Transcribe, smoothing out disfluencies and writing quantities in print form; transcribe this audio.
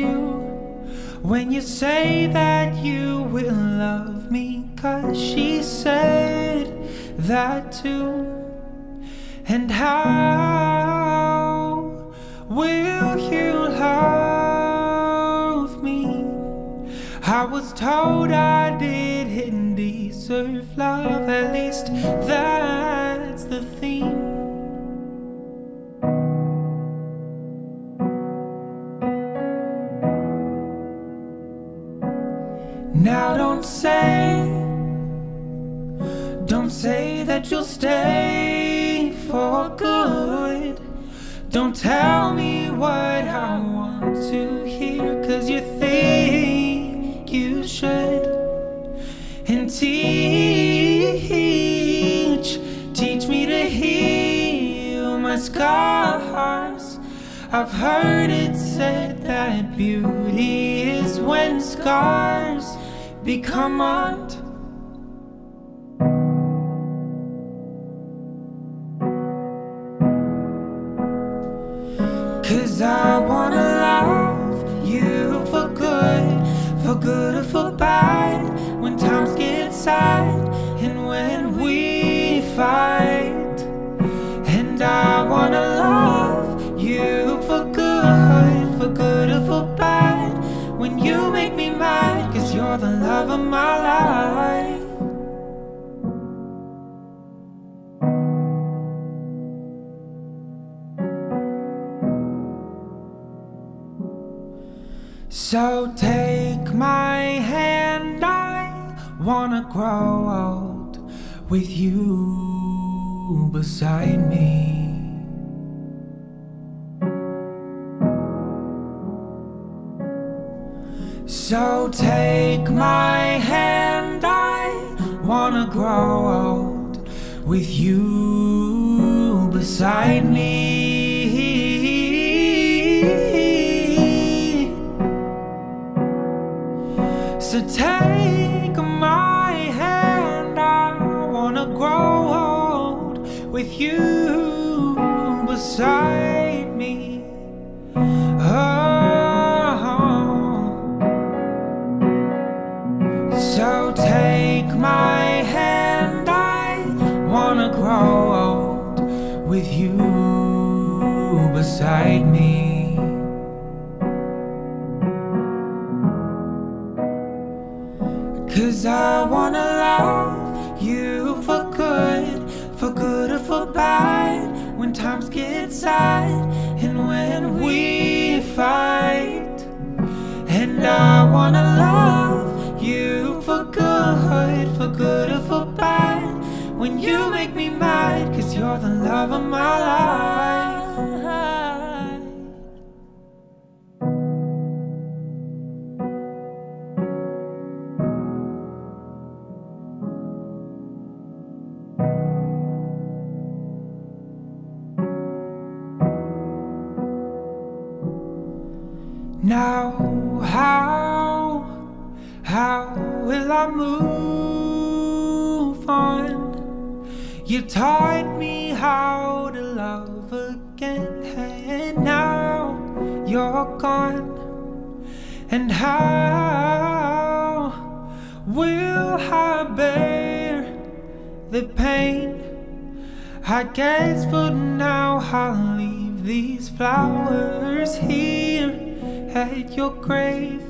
you when you say that you will love me, 'cause she said that too. And how will you love me? I was told I didn't deserve love, at least that's the theme. Now don't say that you'll stay for good. Don't tell me what I want to hear, 'cause you think you should. And teach me to heal my scars. I've heard it said that beauty is when scars become art. Cause I wanna love you for good or for bad. When times get sad and when we fight, and I wanna love you for good or for bad. When you make me mad, 'cause you're the love of my life. So take my hand, I wanna grow old with you beside me. So take my hand, I wanna grow old with you beside me. So take my hand, I wanna grow old with you beside me. So take my hand, I wanna grow old with you beside me. Cause I wanna love you for good or for bad. When times get sad and when we fight, and I wanna love you for good or for bad. When you make me mad, 'cause you're the love of my life. Now how will I move on? You taught me how to love again, and now you're gone. And how will I bear the pain? I guess for now I'll leave these flowers here at your grave.